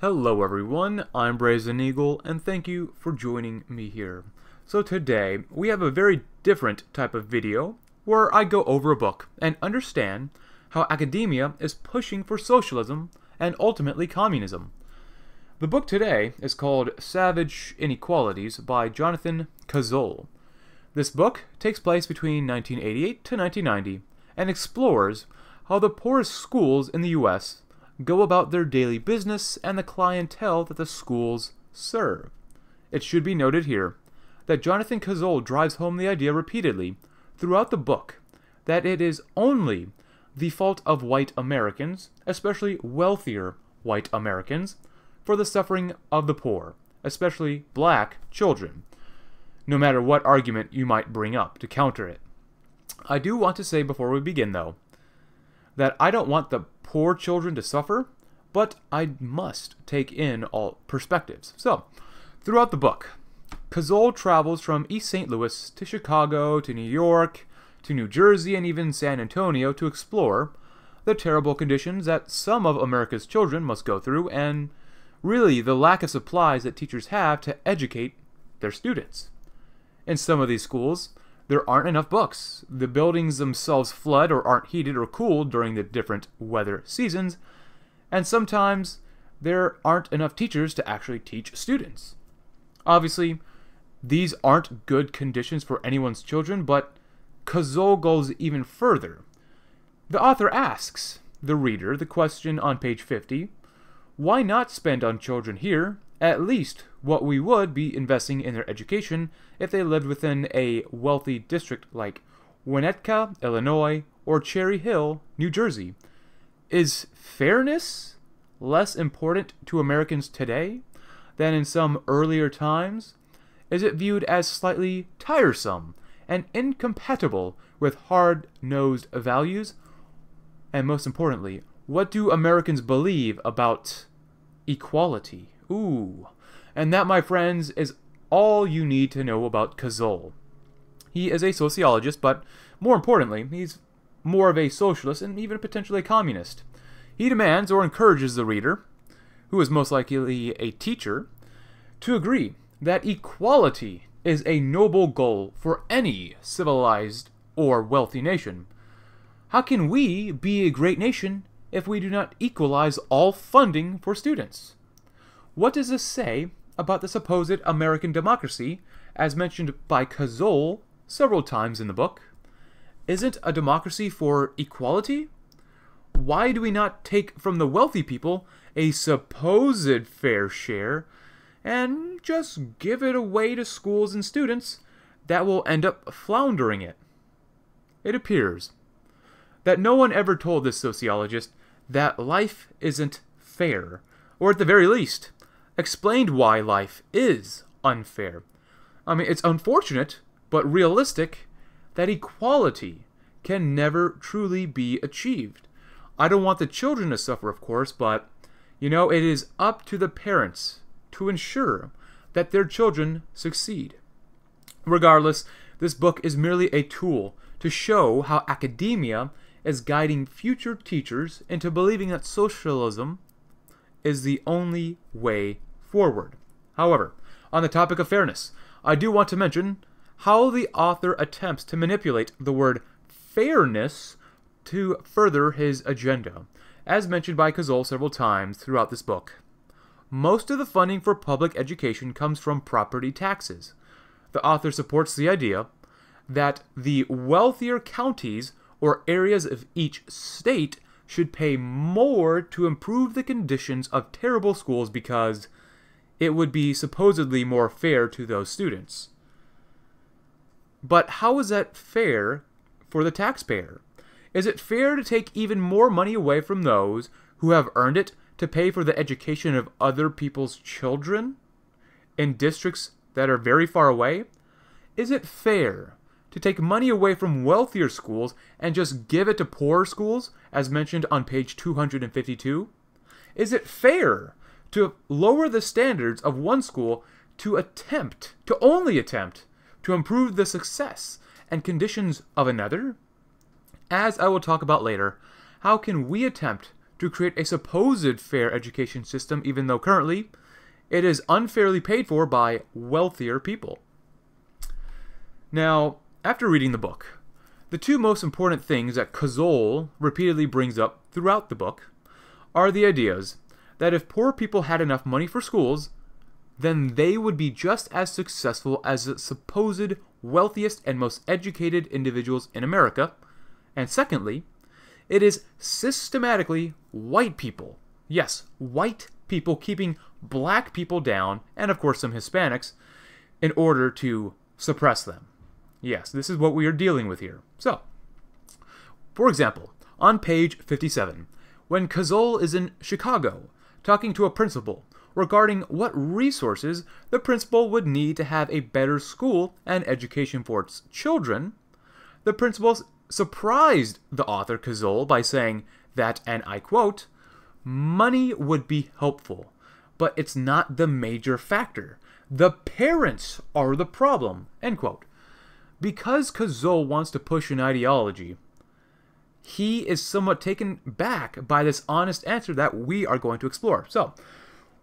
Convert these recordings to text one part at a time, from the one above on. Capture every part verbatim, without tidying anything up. Hello everyone, I'm Brazen Eagle, and thank you for joining me here. So today, we have a very different type of video, where I go over a book and understand how academia is pushing for socialism and ultimately communism. The book today is called Savage Inequalities by Jonathan Kozol. This book takes place between nineteen eighty-eight to nineteen ninety, and explores how the poorest schools in the U S go about their daily business and the clientele that the schools serve. It should be noted here that Jonathan Kozol drives home the idea repeatedly throughout the book that it is only the fault of white Americans, especially wealthier white Americans, for the suffering of the poor, especially black children, no matter what argument you might bring up to counter it. I do want to say before we begin, though, that I don't want the poor children to suffer, but I must take in all perspectives. So, throughout the book, Kozol travels from East Saint Louis to Chicago to New York to New Jersey and even San Antonio to explore the terrible conditions that some of America's children must go through and really the lack of supplies that teachers have to educate their students. In some of these schools, there aren't enough books. The buildings themselves flood or aren't heated or cooled during the different weather seasons, and sometimes there aren't enough teachers to actually teach students. Obviously, these aren't good conditions for anyone's children, but Kozol goes even further. The author asks the reader the question on page fifty, why not spend on children here at least what we would be investing in their education if they lived within a wealthy district like Winnetka, Illinois, or Cherry Hill, New Jersey? Is fairness less important to Americans today than in some earlier times? Is it viewed as slightly tiresome and incompatible with hard-nosed values? And most importantly, what do Americans believe about equality? Ooh, and that, my friends, is all you need to know about Kozol. He is a sociologist, but more importantly, he's more of a socialist and even potentially a communist. He demands or encourages the reader, who is most likely a teacher, to agree that equality is a noble goal for any civilized or wealthy nation. How can we be a great nation if we do not equalize all funding for students? What does this say about the supposed American democracy, as mentioned by Kozol several times in the book? Isn't a democracy for equality? Why do we not take from the wealthy people a supposed fair share and just give it away to schools and students that will end up floundering it? It appears that no one ever told this sociologist that life isn't fair, or at the very least, explained why life is unfair. I mean, it's unfortunate, but realistic, that equality can never truly be achieved. I don't want the children to suffer, of course, but, you know, it is up to the parents to ensure that their children succeed. Regardless, this book is merely a tool to show how academia is guiding future teachers into believing that socialism is the only way forward. However, on the topic of fairness, I do want to mention how the author attempts to manipulate the word fairness to further his agenda, as mentioned by Kozol several times throughout this book. Most of the funding for public education comes from property taxes. The author supports the idea that the wealthier counties or areas of each state should pay more to improve the conditions of terrible schools because it would be supposedly more fair to those students. But how is that fair for the taxpayer? Is it fair to take even more money away from those who have earned it to pay for the education of other people's children in districts that are very far away? Is it fair to take money away from wealthier schools and just give it to poorer schools, as mentioned on page two hundred fifty-two? Is it fair to lower the standards of one school to attempt, to only attempt, to improve the success and conditions of another? As I will talk about later, how can we attempt to create a supposed fair education system, even though currently it is unfairly paid for by wealthier people. Now, after reading the book, the two most important things that Kozol repeatedly brings up throughout the book are the ideas that if poor people had enough money for schools, then they would be just as successful as the supposed wealthiest and most educated individuals in America. And secondly, it is systematically white people, yes, white people keeping black people down, and of course some Hispanics, in order to suppress them. Yes, this is what we are dealing with here. So, for example, on page fifty-seven, when Kozol is in Chicago talking to a principal regarding what resources the principal would need to have a better school and education for its children, the principal surprised the author Kozol by saying that, and I quote, "Money would be helpful, but it's not the major factor. The parents are the problem," end quote. Because Kozol wants to push an ideology, he is somewhat taken back by this honest answer that we are going to explore. So,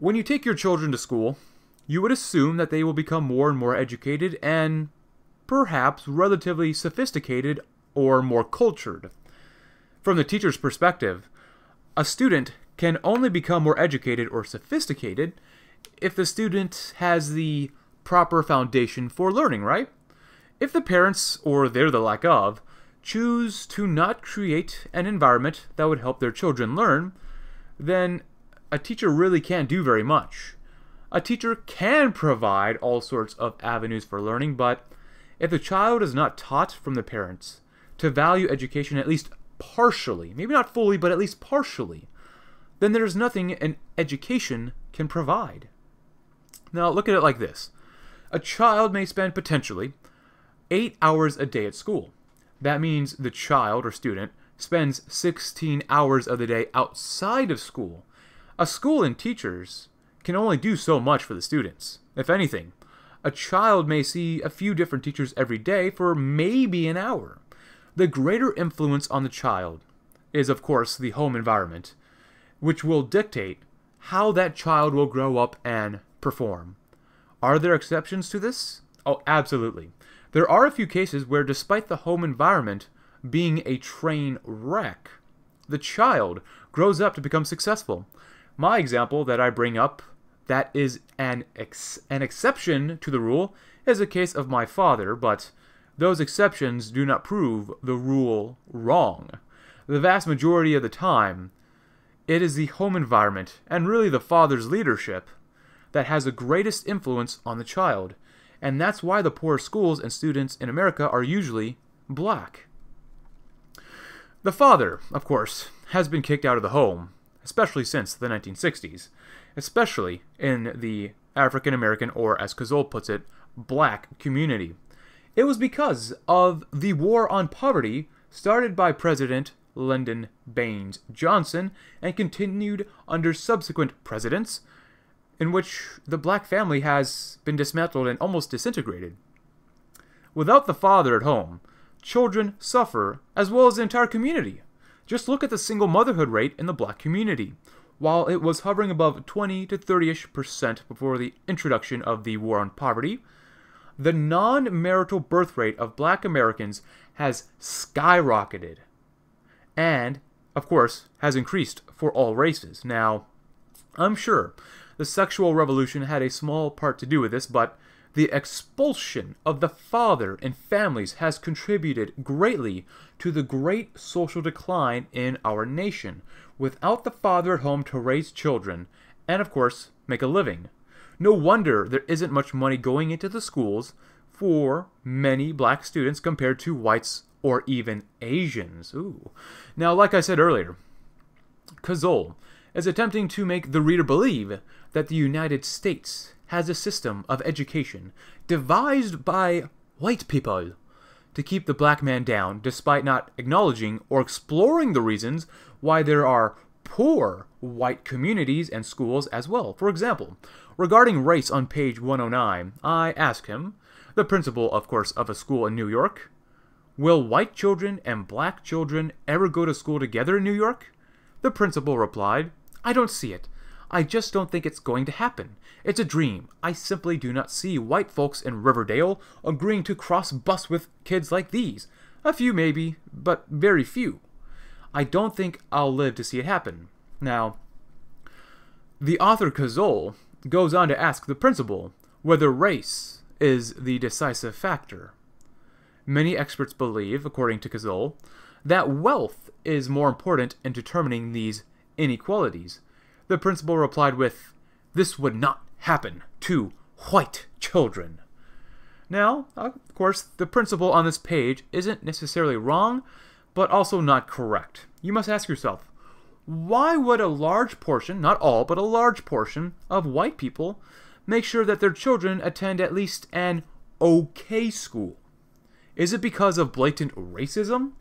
when you take your children to school, you would assume that they will become more and more educated and perhaps relatively sophisticated or more cultured. From the teacher's perspective, a student can only become more educated or sophisticated if the student has the proper foundation for learning, right? If the parents, or their the lack of, choose to not create an environment that would help their children learn, then a teacher really can't do very much. A teacher can provide all sorts of avenues for learning, but if the child is not taught from the parents to value education at least partially, maybe not fully, but at least partially, then there's nothing an education can provide. Now, look at it like this. A child may spend potentially eight hours a day at school. That means the child or student spends sixteen hours of the day outside of school. A school and teachers can only do so much for the students. If anything, a child may see a few different teachers every day for maybe an hour. The greater influence on the child is, of course, the home environment, which will dictate how that child will grow up and perform. Are there exceptions to this? Oh, absolutely. There are a few cases where, despite the home environment being a train wreck, the child grows up to become successful. My example that I bring up that is an ex an exception to the rule is a case of my father, but those exceptions do not prove the rule wrong. The vast majority of the time, it is the home environment and really the father's leadership that has the greatest influence on the child, and that's why the poor schools and students in America are usually black. The father, of course, has been kicked out of the home, especially since the nineteen sixties, especially in the African-American, or as Kozol puts it, black community. It was because of the war on poverty started by President Lyndon Baines Johnson and continued under subsequent presidents, in which the black family has been dismantled and almost disintegrated. Without the father at home, children suffer as well as the entire community. Just look at the single motherhood rate in the black community. While it was hovering above twenty to thirty-ish percent before the introduction of the war on poverty, the non-marital birth rate of black Americans has skyrocketed and, of course, has increased for all races. Now, I'm sure the sexual revolution had a small part to do with this, but the expulsion of the father and families has contributed greatly to the great social decline in our nation, without the father at home to raise children and, of course, make a living. No wonder there isn't much money going into the schools for many black students compared to whites or even Asians. Ooh. Now, like I said earlier, Kozol is attempting to make the reader believe that the United States has a system of education devised by white people to keep the black man down, despite not acknowledging or exploring the reasons why there are poor white communities and schools as well. For example, regarding race on page one oh nine, I ask him, the principal, of course, of a school in New York, "Will white children and black children ever go to school together in New York?" The principal replied, "I don't see it. I just don't think it's going to happen. It's a dream. I simply do not see white folks in Riverdale agreeing to cross bus with kids like these. A few maybe, but very few. I don't think I'll live to see it happen." Now, the author Kozol goes on to ask the principal whether race is the decisive factor. Many experts believe, according to Kozol, that wealth is more important in determining these inequalities. The principal replied with, "This would not happen to white children." Now, of course, the principal on this page isn't necessarily wrong, but also not correct. You must ask yourself, why would a large portion, not all, but a large portion of white people make sure that their children attend at least an okay school? Is it because of blatant racism?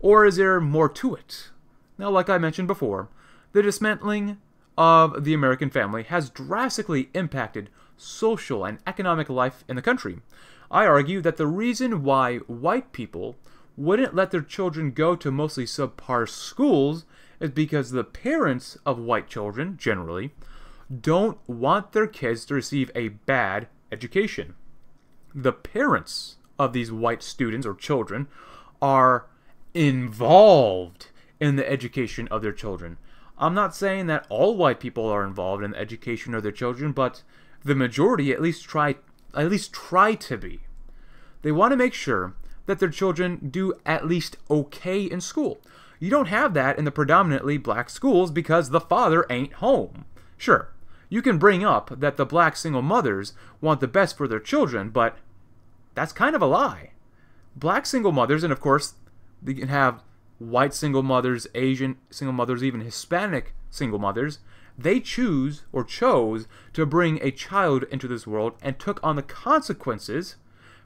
Or is there more to it? Now, like I mentioned before, the dismantling of the American family has drastically impacted social and economic life in the country. I argue that the reason why white people wouldn't let their children go to mostly subpar schools is because the parents of white children, generally, don't want their kids to receive a bad education. The parents of these white students or children are involved in the education of their children. I'm not saying that all white people are involved in the education of their children, but the majority at least try at least try to be. They want to make sure that their children do at least okay in school. You don't have that in the predominantly black schools because the father ain't home. Sure, you can bring up that the black single mothers want the best for their children, but that's kind of a lie. Black single mothers, and of course, you can have white single mothers, Asian single mothers, even Hispanic single mothers. They choose or chose to bring a child into this world and took on the consequences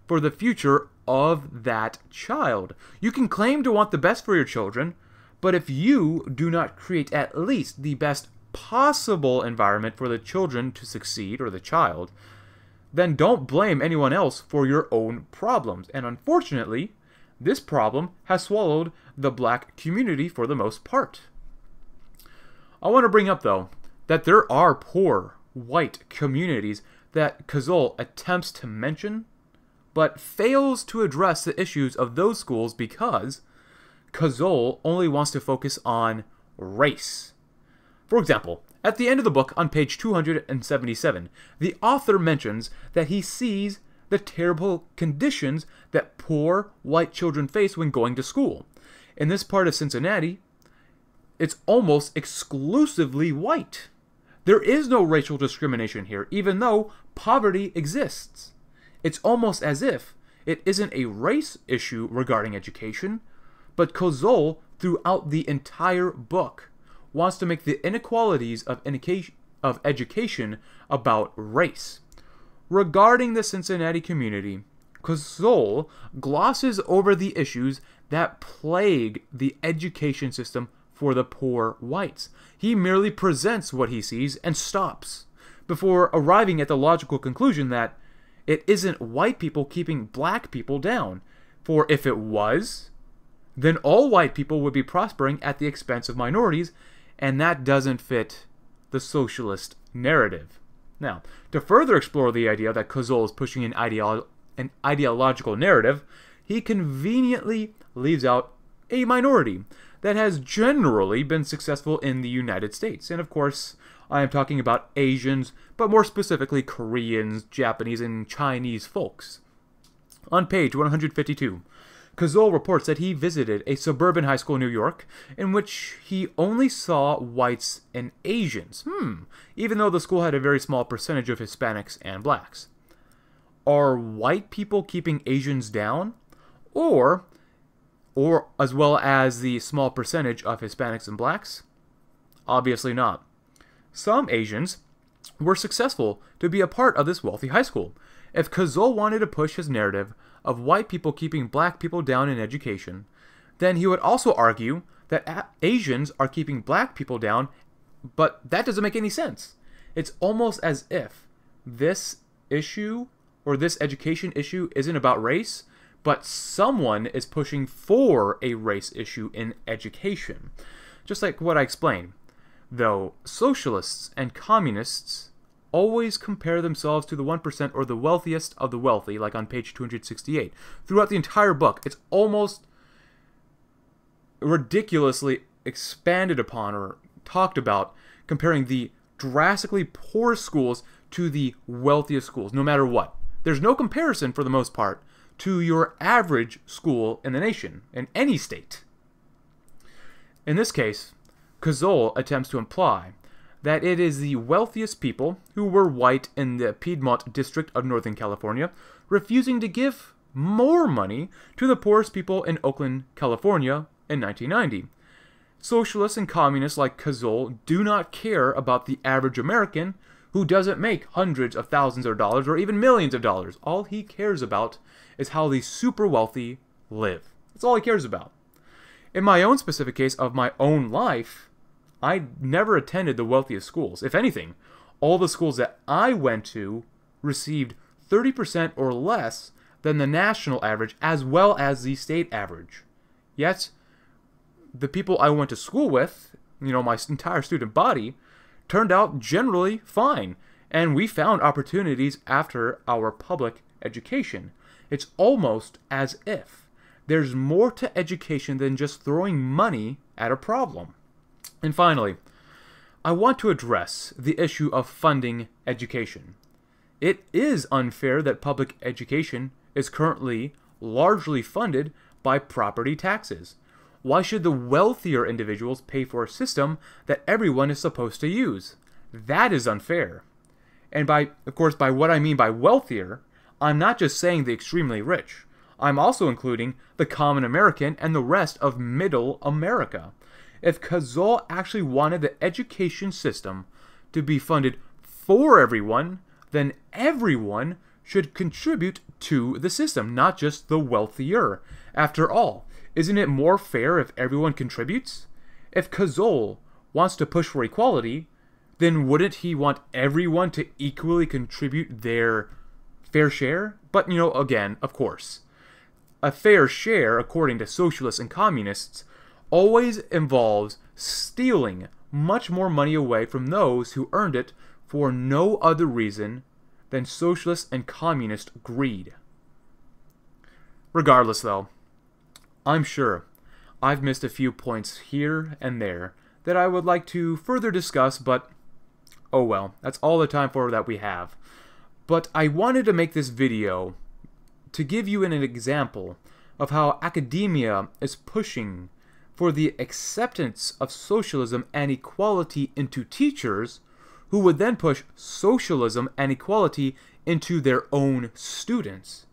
for the future of that child. You can claim to want the best for your children, but if you do not create at least the best possible environment for the children to succeed, or the child, then don't blame anyone else for your own problems. And unfortunately, this problem has swallowed the black community for the most part. I want to bring up, though, that there are poor white communities that Kozol attempts to mention, but fails to address the issues of those schools because Kozol only wants to focus on race. For example, at the end of the book, on page two hundred seventy-seven, the author mentions that he sees the terrible conditions that poor white children face when going to school. In this part of Cincinnati, it's almost exclusively white. There is no racial discrimination here, even though poverty exists. It's almost as if it isn't a race issue regarding education, but Kozol, throughout the entire book, wants to make the inequalities of, of education about race. Regarding the Cincinnati community, Kozol glosses over the issues that plague the education system for the poor whites. He merely presents what he sees and stops, before arriving at the logical conclusion that it isn't white people keeping black people down, for if it was, then all white people would be prospering at the expense of minorities, and that doesn't fit the socialist narrative. Now, to further explore the idea that Kozol is pushing an, ideolo an ideological narrative, he conveniently leaves out a minority that has generally been successful in the United States. And of course, I am talking about Asians, but more specifically Koreans, Japanese, and Chinese folks. On page one hundred fifty-two, Kozol reports that he visited a suburban high school in New York in which he only saw whites and Asians, hmm, even though the school had a very small percentage of Hispanics and blacks. Are white people keeping Asians down? Or, or as well as the small percentage of Hispanics and blacks? Obviously not. Some Asians were successful to be a part of this wealthy high school. If Kozol wanted to push his narrative of white people keeping black people down in education, then he would also argue that Asians are keeping black people down, but that doesn't make any sense. It's almost as if this issue, or this education issue, isn't about race, but someone is pushing for a race issue in education. just like what I explained, though socialists and communists always compare themselves to the one percent or the wealthiest of the wealthy, like on page two hundred sixty-eight. Throughout the entire book, it's almost ridiculously expanded upon or talked about, comparing the drastically poor schools to the wealthiest schools, no matter what. There's no comparison, for the most part, to your average school in the nation, in any state. In this case, Kozol attempts to imply that it is the wealthiest people, who were white in the Piedmont district of Northern California, refusing to give more money to the poorest people in Oakland, California in nineteen ninety. Socialists and communists like Kozol do not care about the average American who doesn't make hundreds of thousands of dollars or even millions of dollars. All he cares about is how the super wealthy live. That's all he cares about. In my own specific case of my own life, I never attended the wealthiest schools. If anything, all the schools that I went to received thirty percent or less than the national average as well as the state average. Yet, the people I went to school with, you know, my entire student body, turned out generally fine, and we found opportunities after our public education. It's almost as if there's more to education than just throwing money at a problem. And finally, I want to address the issue of funding education. It is unfair that public education is currently largely funded by property taxes. Why should the wealthier individuals pay for a system that everyone is supposed to use? That is unfair. And by, of course, by what I mean by wealthier, I'm not just saying the extremely rich. I'm also including the common American and the rest of middle America. If Kozol actually wanted the education system to be funded for everyone, then everyone should contribute to the system, not just the wealthier. After all, isn't it more fair if everyone contributes? If Kozol wants to push for equality, then wouldn't he want everyone to equally contribute their fair share? But, you know, again, of course, a fair share, according to socialists and communists, always involves stealing much more money away from those who earned it for no other reason than socialist and communist greed. Regardless, though, I'm sure I've missed a few points here and there that I would like to further discuss, but oh well, that's all the time for that we have. But I wanted to make this video to give you an example of how academia is pushing for the acceptance of socialism and equality into teachers, who would then push socialism and equality into their own students.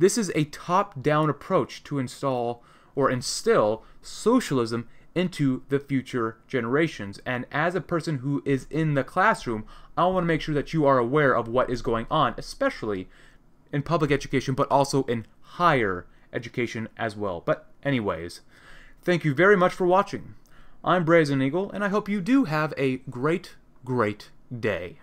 This is a top-down approach to install or instill socialism into the future generations. And as a person who is in the classroom, I want to make sure that you are aware of what is going on, especially in public education, but also in higher education as well. But anyways, thank you very much for watching. I'm Brazen Eagle, and I hope you do have a great, great day.